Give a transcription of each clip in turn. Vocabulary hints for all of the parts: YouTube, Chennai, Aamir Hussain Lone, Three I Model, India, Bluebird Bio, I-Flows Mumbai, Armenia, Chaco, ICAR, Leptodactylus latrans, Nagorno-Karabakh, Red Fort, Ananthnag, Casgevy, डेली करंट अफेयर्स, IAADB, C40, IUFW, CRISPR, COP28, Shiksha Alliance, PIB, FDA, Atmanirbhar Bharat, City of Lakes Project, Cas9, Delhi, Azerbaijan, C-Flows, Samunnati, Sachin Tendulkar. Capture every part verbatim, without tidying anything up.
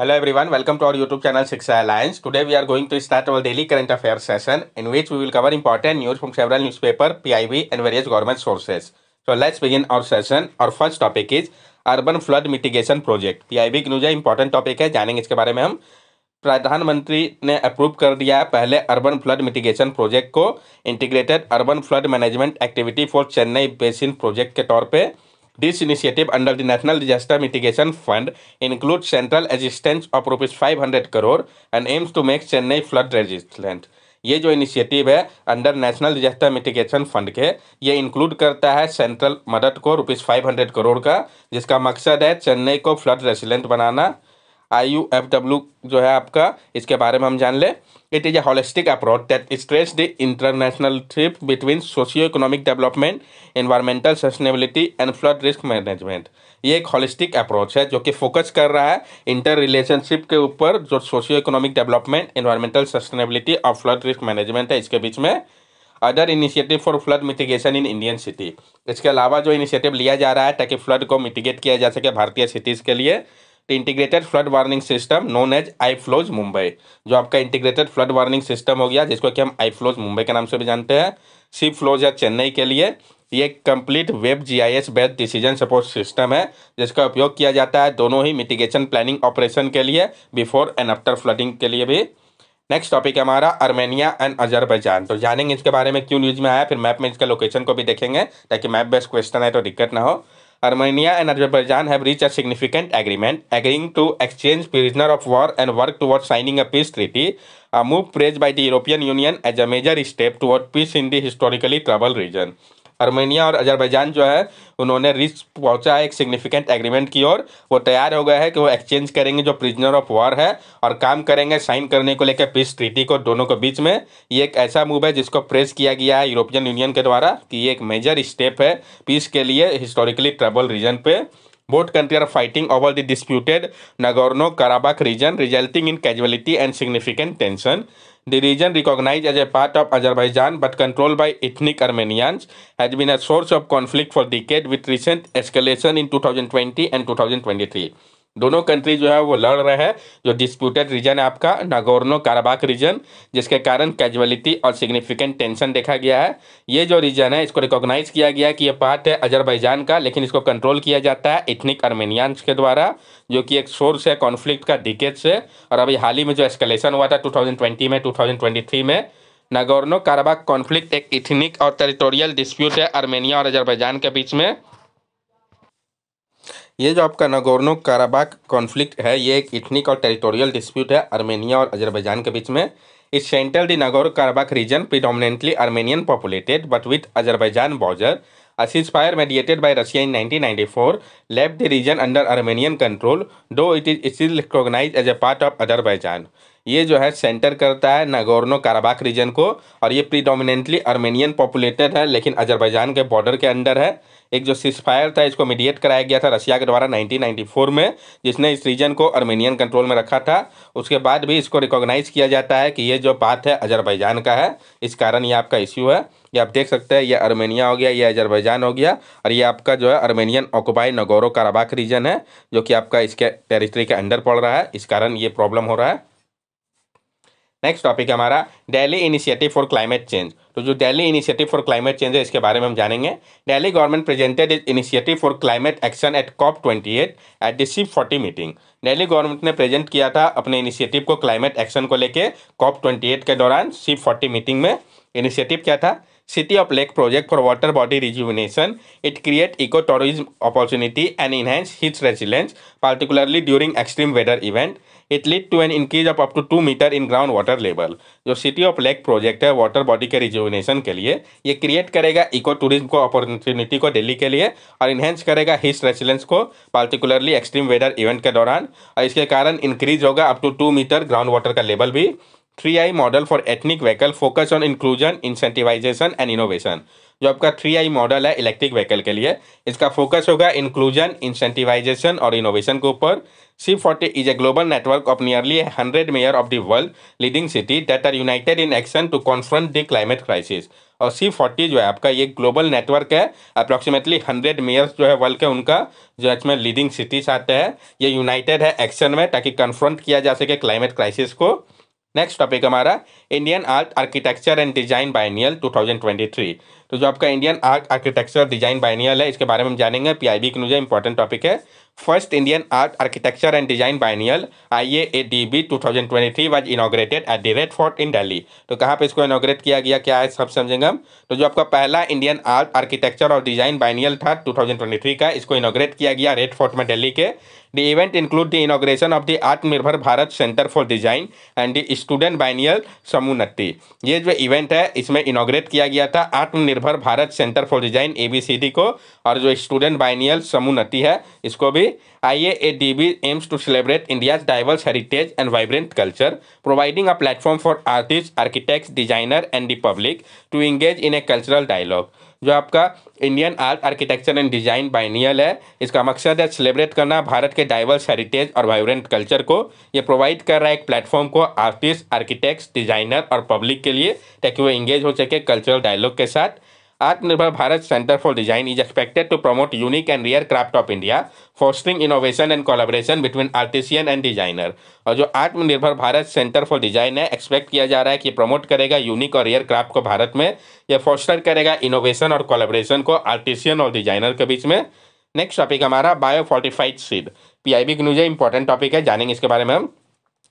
Hello everyone, welcome to our YouTube channel Shiksha Alliance. Today we are going to start our daily current affairs session in which we will cover important news from several newspapers, P I B and various government sources. So let's begin our session. Our first topic is urban flood mitigation project. PIB की news है, important topic है, जानेंगे इसके बारे में हम. प्रधानमंत्री ने अप्रूव कर दिया है पहले अर्बन फ्लड मिटिगेशन प्रोजेक्ट को integrated urban flood management activity for Chennai basin project के तौर पे. This initiative under the national disaster mitigation fund include central assistance of rupees five hundred crore and aims to make Chennai flood resistant. ये जो initiative है under national disaster mitigation fund के, ये include करता है सेंट्रल मदद को रुपीज़ फाइव हंड्रेड करोड़ का, जिसका मकसद है चेन्नई को फ्लड रेसिलेंट बनाना. आई यू एफ डब्ल्यू जो है आपका, इसके बारे में हम जान ले. It is a holistic approach that stress the international trip between socio economic development, environmental sustainability and flood risk management. ये एक होलिस्टिक अप्रोच है जो कि फोकस कर रहा है इंटर रिलेशनशिप के ऊपर, जो socio economic development, environmental sustainability और फ्लड रिस्क मैनेजमेंट है, इसके बीच में. Other initiative for flood mitigation in Indian city. इसके अलावा जो इनिशिएटिव लिया जा रहा है ताकि फ्लड को मिटिगेट किया जा सके भारतीय सिटीज़ के लिए, integrated flood warning system known as I flows Mumbai, जो आपका इंटीग्रेटेड फ्लड वार्निंग सिस्टम हो गया, जिसको कि हम आई फ्लोज मुंबई के नाम से भी जानते हैं. सी फ्लोज या चेन्नई के लिए ये complete web GIS based decision support system है, जिसका उपयोग किया जाता है दोनों ही मिटिगेशन प्लानिंग ऑपरेशन के लिए, बिफोर एंड आफ्टर फ्लडिंग के लिए भी. नेक्स्ट टॉपिक हमारा आर्मेनिया एंड अजरबैजान. तो जानेंगे इसके बारे में क्यों न्यूज़ में आया, फिर मैप में इसका लोकेशन को भी देखेंगे ताकि मैप बेस्ड क्वेश्चन है तो दिक्कत ना हो. Armenia and Azerbaijan have reached a significant agreement, agreeing to exchange prisoner of war and work towards signing a peace treaty, a move praised by the European Union as a major step toward peace in the historically troubled region. Armenia और Azerbaijan जो है उन्होंने rich पहुंचा है एक significant agreement की ओर. वो तैयार हो गए हैं कि वो एक्सचेंज करेंगे जो प्रिजनर ऑफ वॉर है और काम करेंगे साइन करने को लेकर पीस ट्रीटी को दोनों के बीच में. ये एक ऐसा मूव है जिसको प्रेस किया गया है यूरोपियन यूनियन के द्वारा कि ये एक मेजर स्टेप है पीस के लिए हिस्टोरिकली ट्रबल रीजन पे. Both countries are fighting over the disputed Nagorno-Karabakh region, resulting in casualty and significant tension. The region, recognized as a part of Azerbaijan but controlled by ethnic Armenians, has been a source of conflict for decades, with recent escalation in twenty twenty and twenty twenty-three. दोनों country जो है वो लड़ रहे हैं. जो disputed reason है आपका नागोर्नो काराबाख रीजन, जिसके कारण कैजुअलिटी और सिग्निफिकेंट टेंशन देखा गया है. ये जो रीजन है इसको रिकॉग्नाइज किया गया कि ये पार्ट है अजरबैजान का, लेकिन इसको कंट्रोल किया जाता है इथनिक आर्मेनियंस के द्वारा, जो कि एक सोर्स है कॉन्फ्लिक्ट का डिकेड से. और अभी हाल ही में जो एस्केलेशन हुआ था टू थाउजेंड ट्वेंटी में टू थाउजेंड ट्वेंटी थ्री में, नागोर्नो काराबाख कॉन्फ्लिक्ट एक इथनिक और टेरिटोरियल डिस्प्यूट है आर्मेनिया और अजरबैजान के बीच में. ये जो आपका नागोर्नो काराबाख कॉन्फ्लिक्ट है ये एक इथनिक और टेरिटोरियल डिस्प्यूट है आर्मेनिया और अजरबैजान के बीच में. इस central the Nagorno Karabakh region predominantly Armenian populated but with Azerbaijan border. A ceasefire mediated by Russia in nineteen ninety-four left the region under Armenian control, though it is still recognized as a part of Azerbaijan. ये जो है centre करता है Nagorno Karabakh reason को और ये predominantly Armenian populated है, लेकिन अजरबैजान के बॉर्डर के अंडर है. एक जो सीजफायर था इसको मीडिएट कराया गया था रसिया के द्वारा नाइनटीन नाइंटी फोर में, जिसने इस रीजन को आर्मेनियन कंट्रोल में रखा था. उसके बाद भी इसको रिकॉग्नाइज किया जाता है कि ये जो पार्ट है अजरबैजान का है, इस कारण ये आपका इश्यू है. ये आप देख सकते हैं, ये आर्मेनिया हो गया, ये अजरबैजान हो गया और ये आपका जो है Armenian occupy Nagorno Karabakh region है, जो कि आपका इसके टेरिटरी के अंडर पड़ रहा है, इस कारण ये प्रॉब्लम हो रहा है. नेक्स्ट टॉपिक हमारा Delhi initiative for climate change. तो जो Delhi initiative for climate change है इसके बारे में हम जानेंगे. Delhi government presented is initiative for climate action at COP twenty eight at the C forty meeting. Delhi government ने प्रेजेंट किया था अपने इनिशिएटिव को क्लाइमेट एक्शन को लेके कॉप ट्वेंटी एट के दौरान सी फोर्टी मीटिंग में. इनिशिएटिव क्या था? City of lake project for water body rejuvenation. It create eco tourism opportunity and enhance its resilience particularly during extreme weather event. It lead to an increase of up to two meter in ground water level. जो city of lake project है water body के rejuvenation के लिए, ये create करेगा eco tourism को opportunity को दिल्ली के लिए और इनहेंस करेगा हिट्स रेजिलेंस को पार्टिकुलरली एक्सट्रीम वेदर इवेंट के दौरान, और इसके कारण इंक्रीज होगा up to two metre ground water का लेवल भी. Three I model for ethnic vehicle focus on inclusion, incentivisation and innovation. जो आपका थ्री आई मॉडल है इलेक्ट्रिक व्हीकल के लिए, इसका फोकस होगा इंक्लूजन, इंसेंटिवाइजेशन और इनोवेशन के ऊपर। C forty is a global network of nearly hundred mayor of the world leading city that are united in action to confront the climate crisis. और C forty जो है आपका ये global network है, approximately hundred mayors जो है world के, उनका जो इसमें लीडिंग सिटीज आते हैं, ये यूनाइटेड है एक्शन में ताकि कन्फ्रंट किया जा सके क्लाइमेट क्राइसिस को। नेक्स्ट टॉपिक हमारा Indian art architecture and design biennial दो हज़ार तेईस। तो जो आपका Indian art architecture design biennial है इसके बारे में हम जानेंगे। पीआईबी के अनुसार इंपॉर्टेंट टॉपिक है। First Indian art architecture and design biennial I A A D B दो हज़ार तेईस was inaugurated at the red fort in Delhi. तो कहाँ पे इसको इनॉग्रेट किया गया, क्या है, सब समझेंगे हम। तो जो आपका पहला इंडियन आर्ट आर्किटेक्चर और डिज़ाइन बाइनियल था दो हज़ार तेईस का, इसको इनॉग्रेट किया गया रेड फोर्ट में दिल्ली के। The event include the inauguration of the Atmanirbhar Bharat centre for design and the student biennial Samunnati. ये जो इवेंट है इसमें इनॉग्रेट किया गया था Atmanirbhar Bharat centre for design A B C D को, और जो स्टूडेंट बाइनियल समुन्नति है इसको भी। I A A D B aims to celebrate India's diverse heritage and vibrant culture, providing a platform for artists, architects, designers and the public to engage in a cultural dialogue. जो आपका Indian art architecture and design biennial है इसका मकसद है celebrate करना भारत के diverse heritage और vibrant culture को। ये प्रोवाइड कर रहा है एक प्लेटफॉर्म को आर्टिस्ट, आर्किटेक्ट्स, डिज़ाइनर और पब्लिक के लिए ताकि वो इंगेज हो सके कल्चरल डायलॉग के साथ। Atmanirbhar Bharat centre for design is expected to promote unique and rare craft of India, fostering innovation and collaboration between artisan and designer. और जो Atmanirbhar Bharat centre for design है एक्सपेक्ट किया जा रहा है कि प्रमोट करेगा यूनिक और रेयर क्राफ्ट को भारत में, यह फोस्टर करेगा इनोवेशन और कोलैबोरेशन को आर्टिसियन और डिज़ाइनर के बीच में। नेक्स्ट टॉपिक हमारा बायोफोर्टिफाइड सीड। पीआईबी के न्यूज़ इंपॉर्टेंट टॉपिक है, जानेंगे इसके बारे में हम।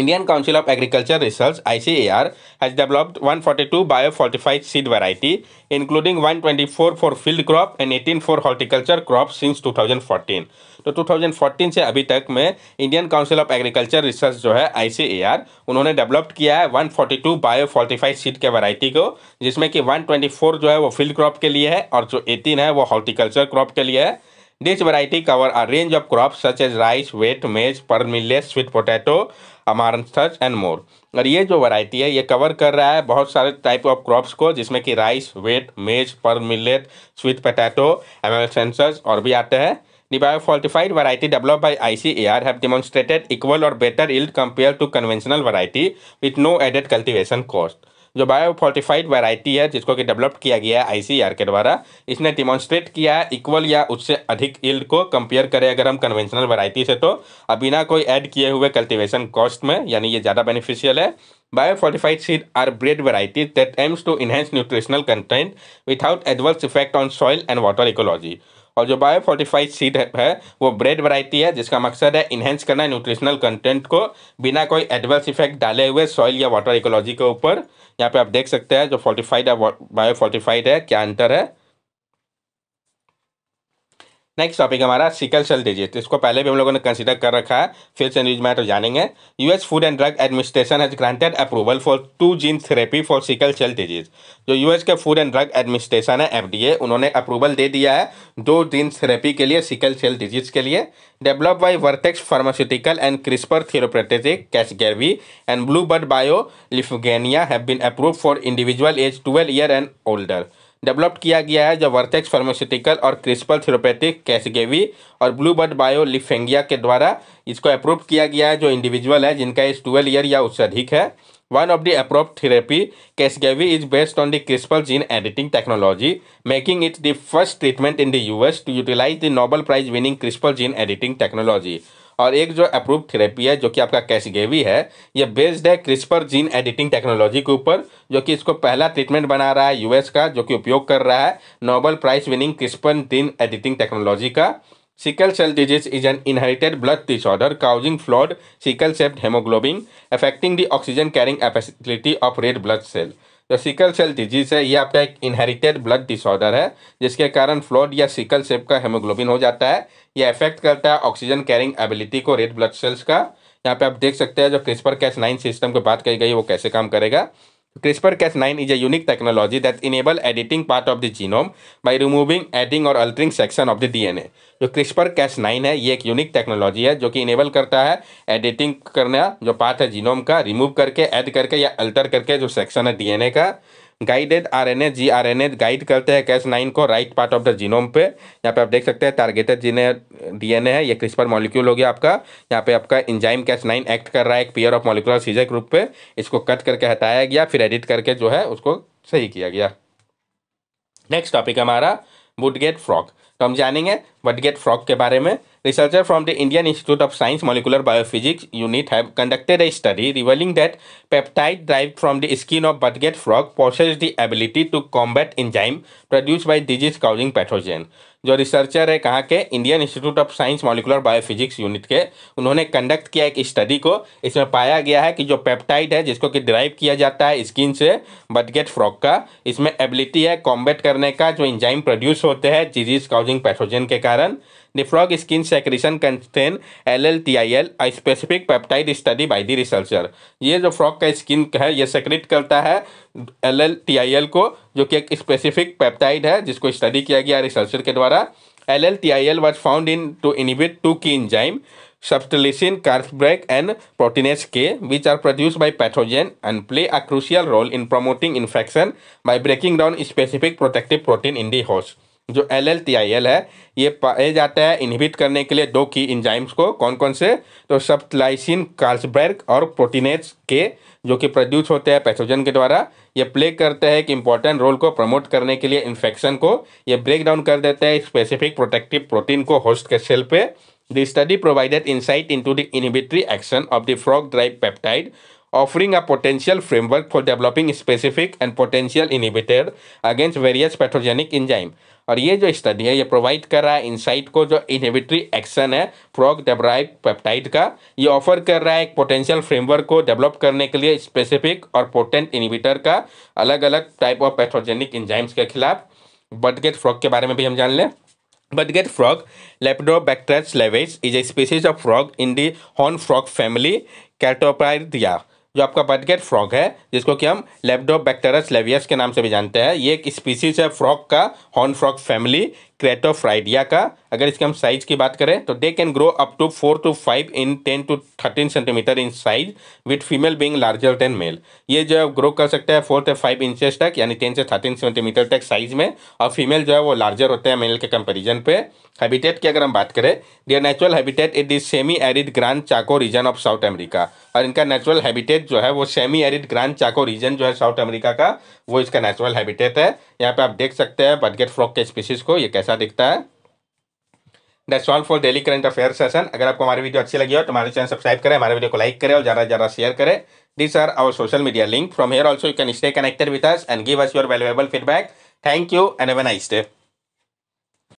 Indian Council of Agriculture Research I C A R has developed one forty-two biofortified seed variety, including one twenty-four for field crop and eighteen for horticulture crops since two thousand fourteen. तो दो हज़ार चौदह से अभी तक में Indian council of agriculture research जो है आई सी ए आर उन्होंने डेवलप्ड किया है एक सौ बयालीस बायोफोर्टिफाइड सीड के वैरायटी को, जिसमें कि एक सौ चौबीस जो है वो फील्ड क्रॉप के लिए है और जो अठारह है वो हॉर्टिकल्चर क्रॉप के लिए है। This variety cover a range of crops such as rice, wheat, maize, pearl millet, sweet potato, amaranthus and more. और ये जो वैरायटी है ये कवर कर रहा है बहुत सारे टाइप ऑफ क्रॉप्स को, जिसमें कि rice, wheat, maize, pearl millet, sweet potato, एमेलसेंसस और भी आते हैं। The biofortified variety developed by I C A R have demonstrated equal or better yield compared to conventional variety with no added cultivation cost. जो biofortified variety है जिसको कि develop किया गया है आईसीआर के द्वारा, इसने डिमॉन्स्ट्रेट किया है इक्वल या उससे अधिक यील्ड को कंपेयर करें अगर हम कन्वेंशनल वैरायटी से तो, अब बिना कोई ऐड किए हुए कल्टीवेशन कॉस्ट में, यानी ये ज़्यादा बेनिफिशियल है। Biofortified seed are bred varieties that aims to enhance nutritional content without adverse effect on soil and water ecology. और जो बायोफोर्टिफाइड सीड है वो ब्रेड वैरायटी है जिसका मकसद है इनहेंस करना न्यूट्रिशनल कंटेंट को बिना कोई एडवर्स इफेक्ट डाले हुए सॉइल या वाटर इकोलॉजी के ऊपर। यहाँ पे आप देख सकते हैं जो फोर्टिफाइड और बायोफोर्टिफाइड है क्या अंतर है। नेक्स्ट टॉपिक हमारा सिकल सेल डिजीज, इसको पहले भी हम लोगों ने कंसीडर कर रखा है, फिर से न्यूज में तो जानेंगे। US food and drug administration has granted approval for two gene therapy for sickle cell disease. जो यूएस के फूड एंड ड्रग एडमिनिस्ट्रेशन है एफ डी ए उन्होंने अप्रूवल दे दिया है दो जीन थेरेपी के लिए सिकल सेल डिजीज के लिए। Develop by Vertex pharmaceutical and CRISPR therapeutics, Casgevy and Bluebird bio, Lyfgenia have been approved for individual age twelve year and older. Developed किया गया है जो वर्टेक्स फार्मास्यूटिकल और क्रिस्पर थेराप्यूटिक्स, कैसगेवी और Bluebird bio, Lyfgenia के द्वारा इसको approve किया गया है जो इंडिविजुअल है जिनका एज ट्वेल्व ईयर या उससे अधिक है। One of the approved therapy, Casgevy, is based on the CRISPR gene editing technology, making it the first treatment in the U S to utilize the Nobel Prize winning CRISPR gene editing technology. और एक जो approved therapy है जो कि आपका Casgevy है, ये based है क्रिस्पर जीन एडिटिंग टेक्नोलॉजी के ऊपर, जो कि इसको पहला ट्रीटमेंट बना रहा है यूएस का जो कि उपयोग कर रहा है Nobel prize winning CRISPR gene editing technology का। Sickle cell disease is an inherited blood disorder causing flawed sickle shaped haemoglobin affecting the oxygen carrying capacity of red blood cell. जो सिकल सेल डिजीज है ये आपका एक inherited blood disorder है जिसके कारण flawed या सिकल शेप का हेमोग्लोबिन हो जाता है। यह अफेक्ट करता है ऑक्सीजन कैरिंग एबिलिटी को रेड ब्लड सेल्स का। यहाँ पे आप देख सकते हैं जो क्रिस्पर कैस नाइन सिस्टम की बात कही गई वो कैसे काम करेगा। CRISPR Cas nine is a unique technology that enable editing part of the genome by removing, adding or altering section of the D N A. जो CRISPR Cas nine है ये एक यूनिक टेक्नोलॉजी है जो कि इनेबल करता है editing करना जो पार्ट है जीनोम का रिमूव करके, ऐड करके या अल्टर करके जो सेक्शन है डीएनए का। गाइडेड आरएनए जीआरएनए गाइड करते हैं कैस नाइन को right part of the genome पे। यहाँ पे आप देख सकते हैं टारगेटेड जीने डीएनए है, ये क्रिस्पर मॉलिक्यूल हो गया आपका। यहाँ पे आपका इंजाइम कैस नाइन एक्ट कर रहा है एक pair of molecular scissor group पे, इसको कट करके हटाया गया, फिर एडिट करके जो है उसको सही किया गया। नेक्स्ट टॉपिक हमारा वुडगेट फ्रॉग, तो हम जानेंगे वुडगेट फ्रॉग के बारे में। Researchers from the Indian Institute of Science Molecular Biophysics unit have conducted a study revealing that peptide derived from the skin of budget frog possesses the ability to combat enzyme produced by disease-causing pathogen। जो researcher है कहाँ के, Indian institute of science molecular biophysics unit के, उन्होंने conduct किया एक study को। इसमें पाया गया है कि जो पेप्टाइड है जिसको कि डिराइव किया जाता है स्किन से बटगेट फ्रॉग का, इसमें एबिलिटी है कॉम्बैट करने का जो एंजाइम प्रोड्यूस होते हैं डिजीज काउजिंग पैथोजन के कारण। The frog skin secretion contain L L T I L a specific peptide study by the researcher. ये जो फ्रॉग का स्किन है ये सेक्रेट करता है L L T I L को, जो कि एक स्पेसिफिक पेप्टाइड है जिसको स्टडी किया गया रिसर्चर के द्वारा। L L T I L was found in to inhibit two key enzyme subtilisin Carlsberg and proteinase K which are produce by pathogen and play a crucial role in promoting infection by breaking down specific protective protein in the host. जो L L T I L है ये पाया जाता है inhibit करने के लिए दो की इंजाइम्स को, कौन कौन से, तो सब्सटिलिसिन कार्ब्रेक और प्रोटीनेस के, जो कि प्रोड्यूस होते हैं पैथोजन के द्वारा। ये प्ले करते हैं कि इंपॉर्टेंट रोल को प्रमोट करने के लिए इन्फेक्शन को, ये ब्रेक डाउन कर देते हैं स्पेसिफिक प्रोटेक्टिव प्रोटीन को होस्ट के सेल पे। The study provided insight into the inhibitory action of the frog derived peptide, offering a potential framework for developing specific and potential inhibited against various pathogenic enzyme. और ये जो study है ये provide कर रहा है इनसाइट को, जो इनहिबिटरी एक्शन है फ्रॉग डेब्राइव पेप्टाइड का, ये ऑफर कर रहा है एक पोटेंशियल फ्रेमवर्क को डेवलप करने के लिए स्पेसिफिक और पोटेंट इनहिबिटर का, अलग अलग टाइप ऑफ पैथोजेनिक एंजाइम्स के खिलाफ। बटगेट फ्रॉग के बारे में भी हम जान लें। बटगेट frog Leptodactylus latrans is a species of frog in the horn frog family Ceratophryidae. जो आपका बटगेट फ्रॉग है जिसको कि हम लेप्टोबैक्टेरस लेवियस के नाम से भी जानते हैं, ये एक स्पीसीज है फ्रॉग का हॉर्न फ्रॉग फैमिली क्रेटोफ्राइडिया का। अगर इसके हम साइज की बात करें तो they can grow up to four to five in ten to thirteen centimetre in size with female being larger than male. ये जो है ग्रो कर सकते हैं फोर से फाइव इंचेस तक, यानी टेन से थर्टीन सेंटीमीटर तक साइज में, और फीमेल जो है वो लार्जर होते हैं मेल के कंपेरिजन पे। हैबिटेट की अगर हम बात करें, their natural habitat is this semi arid Gran Chaco region of South America. और इनका नेचुरल हैबिटेट जो है वो semi arid Gran Chaco region जो है साउथ अमेरिका का, वो इसका नेचुरल हैबिटेट है। यहाँ पे आप देख सकते हैं बटगेट फ्रॉग के स्पीसीज को ये कैसा दिखता है। That's all for daily current affair session. अगर आपको हमारी वीडियो अच्छी लगी हो तो हमारे चैनल सब्सक्राइब करें, हमारे वीडियो को लाइक करें और ज़्यादा से ज़्यादा शेयर करें। This are our social media link, from here also you can stay connected with us and give us your valuable feedback. Thank you and have a nice day.